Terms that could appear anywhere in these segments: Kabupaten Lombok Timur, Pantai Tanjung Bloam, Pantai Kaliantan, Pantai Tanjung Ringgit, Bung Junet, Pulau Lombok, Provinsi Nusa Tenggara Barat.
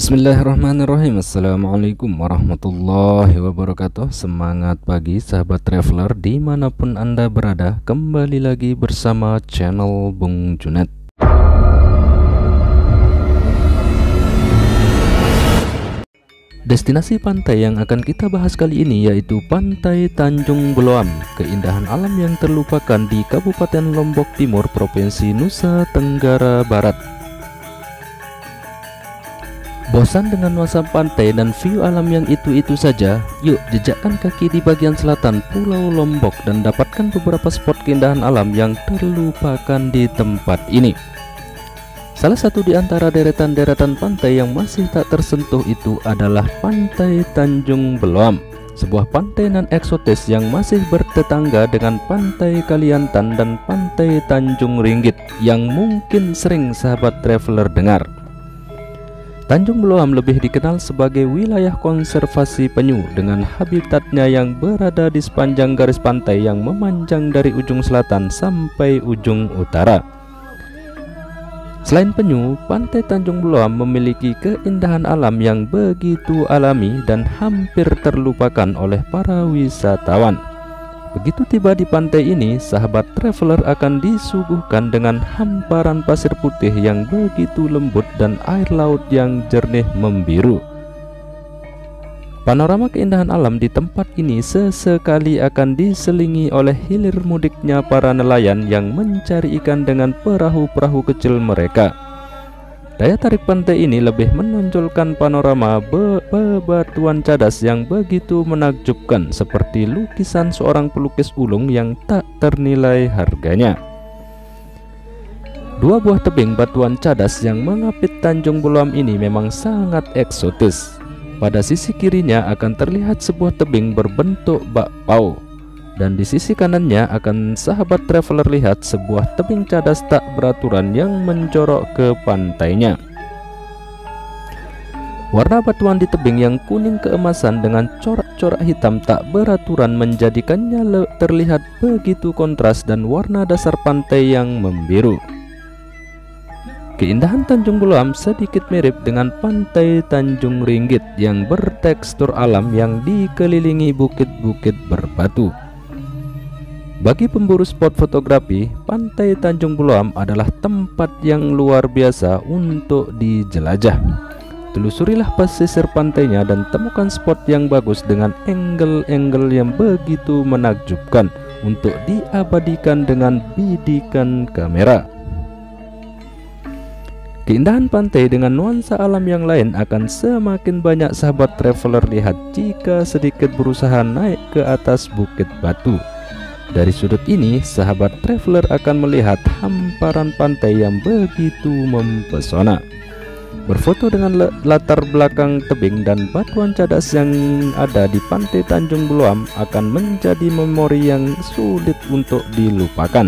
Bismillahirrahmanirrahim. Assalamualaikum warahmatullahi wabarakatuh. Semangat pagi sahabat traveler dimanapun Anda berada. Kembali lagi bersama channel Bung Junet. Destinasi pantai yang akan kita bahas kali ini yaitu Pantai Tanjung Bloam, keindahan alam yang terlupakan di Kabupaten Lombok Timur, Provinsi Nusa Tenggara Barat. Bosan dengan nuansa pantai dan view alam yang itu-itu saja? Yuk jejakkan kaki di bagian selatan Pulau Lombok dan dapatkan beberapa spot keindahan alam yang terlupakan di tempat ini. Salah satu di antara deretan-deretan pantai yang masih tak tersentuh itu adalah Pantai Tanjung Bloam, sebuah pantai non-eksotis yang masih bertetangga dengan Pantai Kaliantan dan Pantai Tanjung Ringgit yang mungkin sering sahabat traveler dengar. Tanjung Bloam lebih dikenal sebagai wilayah konservasi penyu dengan habitatnya yang berada di sepanjang garis pantai yang memanjang dari ujung selatan sampai ujung utara. Selain penyu, Pantai Tanjung Bloam memiliki keindahan alam yang begitu alami dan hampir terlupakan oleh para wisatawan. Begitu tiba di pantai ini, sahabat traveler akan disuguhkan dengan hamparan pasir putih yang begitu lembut dan air laut yang jernih membiru. Panorama keindahan alam di tempat ini sesekali akan diselingi oleh hilir mudiknya para nelayan yang mencari ikan dengan perahu-perahu kecil mereka. Daya tarik pantai ini lebih menonjolkan panorama bebatuan cadas yang begitu menakjubkan, seperti lukisan seorang pelukis ulung yang tak ternilai harganya. Dua buah tebing batuan cadas yang mengapit Tanjung Bloam ini memang sangat eksotis. Pada sisi kirinya akan terlihat sebuah tebing berbentuk bakpao, dan di sisi kanannya akan sahabat traveler lihat sebuah tebing cadas tak beraturan yang menjorok ke pantainya. Warna batuan di tebing yang kuning keemasan dengan corak-corak hitam tak beraturan menjadikannya terlihat begitu kontras dan warna dasar pantai yang membiru. Keindahan Tanjung Bloam sedikit mirip dengan Pantai Tanjung Ringgit yang bertekstur alam yang dikelilingi bukit-bukit berbatu. Bagi pemburu spot fotografi, Pantai Tanjung Bloam adalah tempat yang luar biasa untuk dijelajah. Telusurilah pesisir pantainya dan temukan spot yang bagus dengan angle-angle yang begitu menakjubkan untuk diabadikan dengan bidikan kamera. Keindahan pantai dengan nuansa alam yang lain akan semakin banyak sahabat traveler lihat jika sedikit berusaha naik ke atas bukit batu. Dari sudut ini, sahabat traveler akan melihat hamparan pantai yang begitu mempesona. Berfoto dengan latar belakang tebing dan batuan cadas yang ada di Pantai Tanjung Bloam akan menjadi memori yang sulit untuk dilupakan.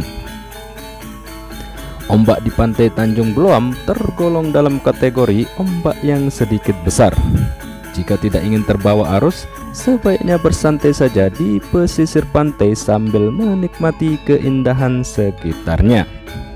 Ombak di Pantai Tanjung Bloam tergolong dalam kategori ombak yang sedikit besar. Jika tidak ingin terbawa arus, sebaiknya bersantai saja di pesisir pantai sambil menikmati keindahan sekitarnya.